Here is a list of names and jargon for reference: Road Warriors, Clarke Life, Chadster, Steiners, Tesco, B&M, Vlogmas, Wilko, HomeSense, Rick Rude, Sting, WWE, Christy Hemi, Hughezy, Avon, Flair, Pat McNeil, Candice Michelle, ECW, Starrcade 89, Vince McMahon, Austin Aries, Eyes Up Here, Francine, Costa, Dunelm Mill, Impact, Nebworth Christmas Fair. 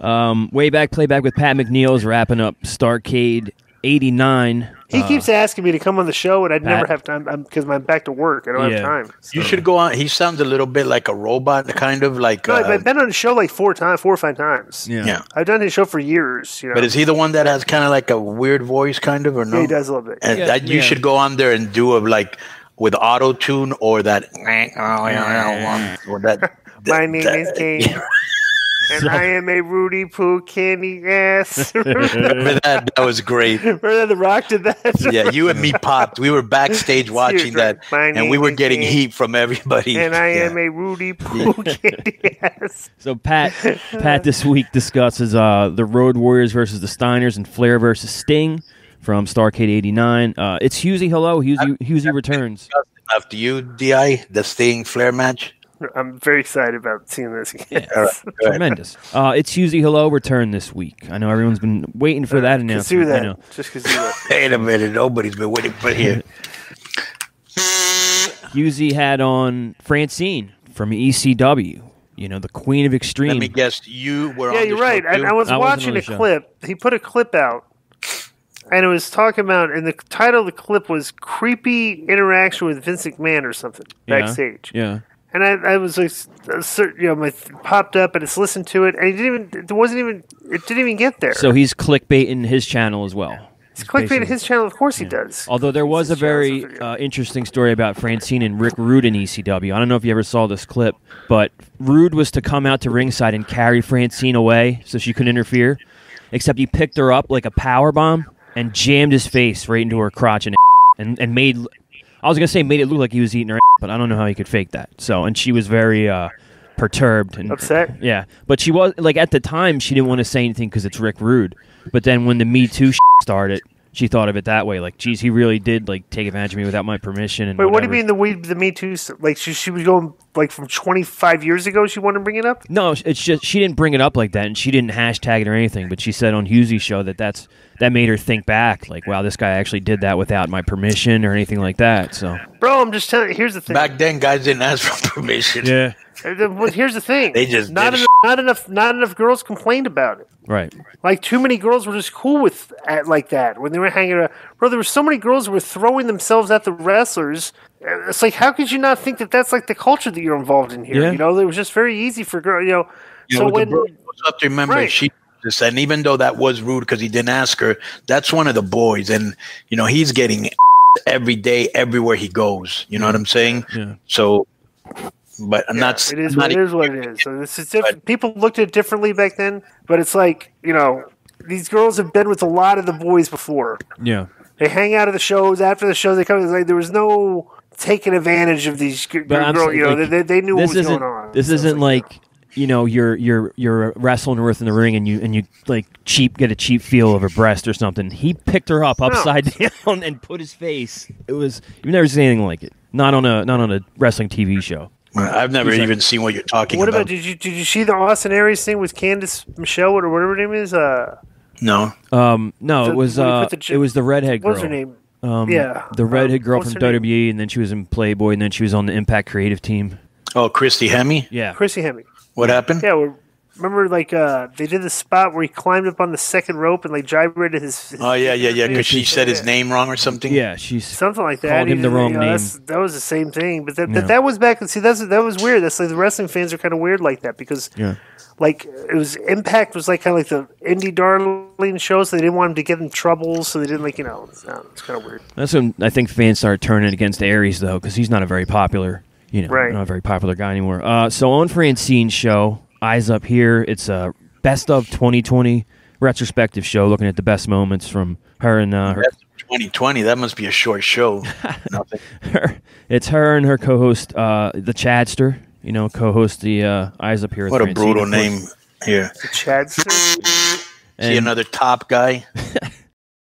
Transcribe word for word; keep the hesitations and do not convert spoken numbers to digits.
Um, way back, playback with Pat McNeil is wrapping up Starrcade eighty-nine. He uh, keeps asking me to come on the show, and I'd Pat. never have time because I'm, I'm back to work. I don't yeah. have time. So. You should go on. He sounds a little bit like a robot, kind of like. No, uh, I've been on the show like four times, four or five times. Yeah, yeah. I've done his show for years. You know? But is he the one that has kind of like a weird voice, kind of, or no? Yeah, he does a little bit. And yeah, that, you yeah. should go on there and do a like with auto tune or that. or that My name that, is Kate. And so. I am a Rudy Poo candy ass. Remember that? That was great. Remember that The Rock did that? Yeah, you and me popped. We were backstage watching that, and we were getting heat from everybody. And I yeah. am a Rudy Poo yeah. candy ass. So Pat, Pat this week discusses uh, the Road Warriors versus the Steiners and Flair versus Sting from Starrcade eighty-nine. Uh, it's Hughezy. Hello, Hughezy. Hughezy returns. After you, D I, the Sting Flair match. I'm very excited about seeing this again. Yeah, right, tremendous. Uh, it's Hughezy Hello return this week. I know everyone's been waiting for uh, that announcement. That. I know. Just do that. Wait a minute. Nobody's been waiting for here. Hughezy had on Francine from E C W. You know, the Queen of Extreme. Let me guess. You were yeah, on the show. Yeah, you're right. I, I was I watching a clip. He put a clip out. And it was talking about, and the title of the clip was Creepy Interaction with Vince McMahon or something yeah, backstage. Yeah. And I, I was like, you know, my popped up and it's listened to it, and it didn't even, it wasn't even, it didn't even get there. So he's clickbaiting his channel as well. He's clickbaiting his channel, of course yeah. he does. Although there was his a very uh, interesting story about Francine and Rick Rude in E C W. I don't know if you ever saw this clip, but Rude was to come out to ringside and carry Francine away so she couldn't interfere, except he picked her up like a power bomb and jammed his face right into her crotch and and, and made. I was going to say made it look like he was eating her ass, but I don't know how he could fake that. So, and she was very uh, perturbed and upset. Yeah. But she was, like, at the time, she didn't want to say anything because it's Rick Rude. But then when the Me Too shit started, she thought of it that way. Like, geez, he really did, like, take advantage of me without my permission. And Wait, whatever. What do you mean the way the Me Too? Like, she, she was going, like, from twenty-five years ago, she wanted to bring it up? No, it's just, she didn't bring it up like that, and she didn't hashtag it or anything. But she said on Hughezy's show that that's, that made her think back, like, wow, this guy actually did that without my permission or anything like that. So, bro, I'm just telling you, here's the thing. Back then, guys didn't ask for permission. Yeah. Here's the thing. They just not enough, not enough, not enough girls complained about it. Right. Like, too many girls were just cool with at, like that when they were hanging around. Bro, there were so many girls who were throwing themselves at the wrestlers. It's like, how could you not think that that's, like, the culture that you're involved in here? Yeah. You know, it was just very easy for girls, you know. You so know, when, the girl was up to remember, right. she... And even though that was rude because he didn't ask her, that's one of the boys. And, you know, he's getting every day, everywhere he goes. You know what I'm saying? Yeah. So, but I'm yeah, not. It is, I'm what, not it is what it is. So this is diff people looked at it differently back then. But it's like, you know, these girls have been with a lot of the boys before. Yeah. They hang out at the shows. After the show, they come. It's like, there was no taking advantage of these girls. You know, like, they, they knew what was going on. This so isn't like. like You know, you're you're you're wrestling her in the ring, and you and you like cheap get a cheap feel of her breast or something. He picked her up upside no. down and put his face. It was you've never seen anything like it. Not on a not on a wrestling T V show. I've never He's even like, seen what you're talking what about. What about did you did you see the Austin Aries thing with Candice Michelle or whatever her name is? Uh, no, um, no, the, it was uh, it was the redhead girl. What's her name? Um, yeah, the redhead um, girl from W W E, name? And then she was in Playboy, and then she was on the Impact creative team. Oh, Christy Hemi. Yeah, Christy Hemi. What happened? Yeah, well, remember, like, uh, they did the spot where he climbed up on the second rope and, like, gyrated his... his oh, yeah, yeah, yeah, because she said his yeah. name wrong or something? Yeah, she's... Something like that. Called him the wrong you know, name. That was the same thing. But that, yeah. that, that was back... See, that's, that was weird. That's like the wrestling fans are kind of weird like that because, yeah. like, it was... Impact was, like, kind of like the indie darling show, so they didn't want him to get in trouble, so they didn't, like, you know... It's, it's kind of weird. That's when I think fans started turning against Aries, though, because he's not a very popular... You know, right. not a very popular guy anymore. Uh, so on Francine's show, Eyes Up Here, it's a best of twenty twenty retrospective show, looking at the best moments from her and uh, her. Best of twenty twenty, that must be a short show. Nothing. Her, it's her and her co-host, uh, the Chadster. You know, co-host the uh, Eyes Up Here. What with a Francine, brutal name here, the Chadster. Is he another top guy?